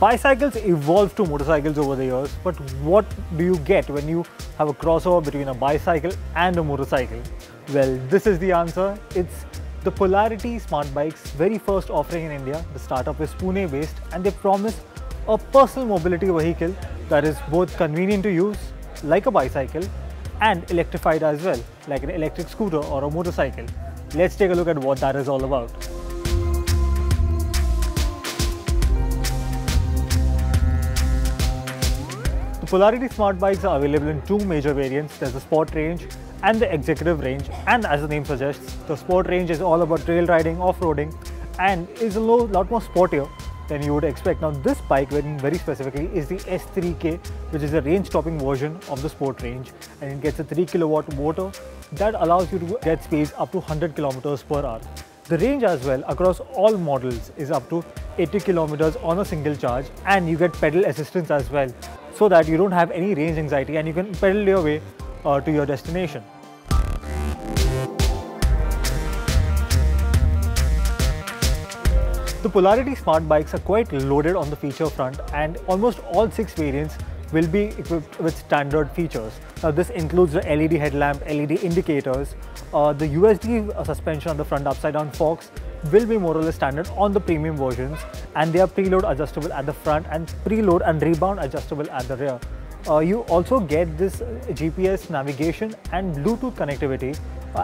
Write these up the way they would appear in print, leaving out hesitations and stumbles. Bicycles evolved to motorcycles over the years, but what do you get when you have a crossover between a bicycle and a motorcycle? Well, this is the answer. It's the Polarity Smart Bikes, very first offering in India. The startup is Pune based and they promise a personal mobility vehicle that is both convenient to use, like a bicycle, and electrified as well, like an electric scooter or a motorcycle. Let's take a look at what that is all about. Polarity Smart Bikes are available in two major variants. There's the Sport range and the Executive range, and as the name suggests, the Sport range is all about trail riding, off-roading, and is a lot more sportier than you would expect. Now this bike very specifically is the S3K, which is a range-topping version of the Sport range, and it gets a 3kW motor that allows you to get speeds up to 100 km/h. The range as well across all models is up to 80 km on a single charge, and you get pedal assistance as well, so that you don't have any range anxiety and you can pedal your way to your destination. The Polarity Smart Bikes are quite loaded on the feature front, and almost all 6 variants will be equipped with standard features. Now this includes the LED headlamp, LED indicators, the USD suspension on the front upside-down forks will be more or less standard on the premium versions, and they are preload adjustable at the front and preload and rebound adjustable at the rear. You also get this GPS navigation and Bluetooth connectivity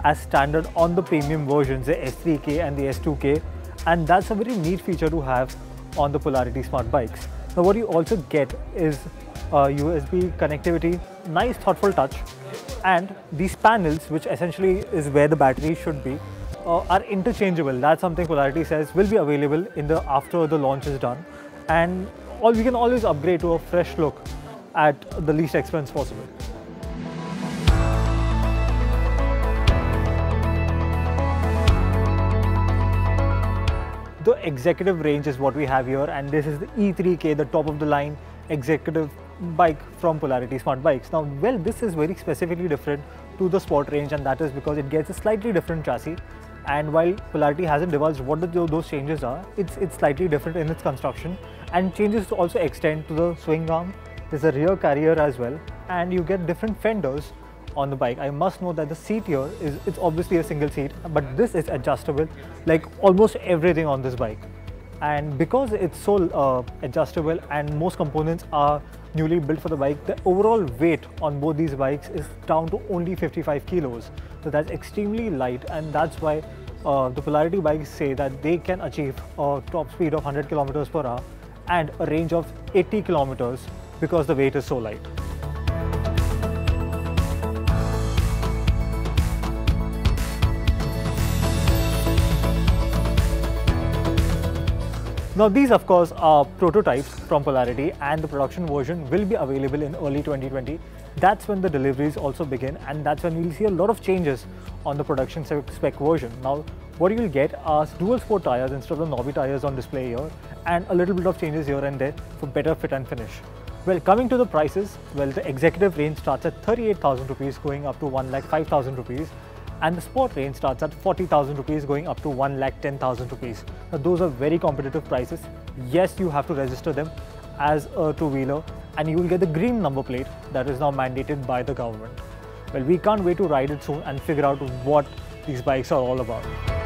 as standard on the premium versions, the S3K and the S2K, and that's a very neat feature to have on the Polarity Smart Bikes. Now what you also get is USB connectivity, nice thoughtful touch, and these panels, which essentially is where the battery should be, are interchangeable. That's something Polarity says will be available after the launch is done, and we can always upgrade to a fresh look at the least expense possible. The Executive range is what we have here, and this is the E3K, the top of the line Executive bike from Polarity Smart Bikes. Now, well, this is very specifically different to the Sport range, and that is because it gets a slightly different chassis, and while Polarity hasn't divulged what those changes are, it's slightly different in its construction, and changes also extend to the swing arm. There's a rear carrier as well, and you get different fenders on the bike. I must note that the seat here it's obviously a single seat, but this is adjustable, like almost everything on this bike. And because it's so adjustable and most components are newly built for the bike, the overall weight on both these bikes is down to only 55 kilos. So that's extremely light, and that's why the Polarity bikes say that they can achieve a top speed of 100 km/h and a range of 80 kilometers because the weight is so light. Now these of course are prototypes from Polarity, and the production version will be available in early 2020. That's when the deliveries also begin, and that's when we'll see a lot of changes on the production spec version. Now what you'll get are dual sport tyres instead of the Norby tyres on display here, and a little bit of changes here and there for better fit and finish. Well, coming to the prices, well, the Executive range starts at 38,000 rupees going up to 105,000 rupees. And the Sport range starts at 40,000 rupees going up to 110,000 rupees. Now those are very competitive prices. Yes, you have to register them as a two-wheeler, and you will get the green number plate that is now mandated by the government. Well, we can't wait to ride it soon and figure out what these bikes are all about.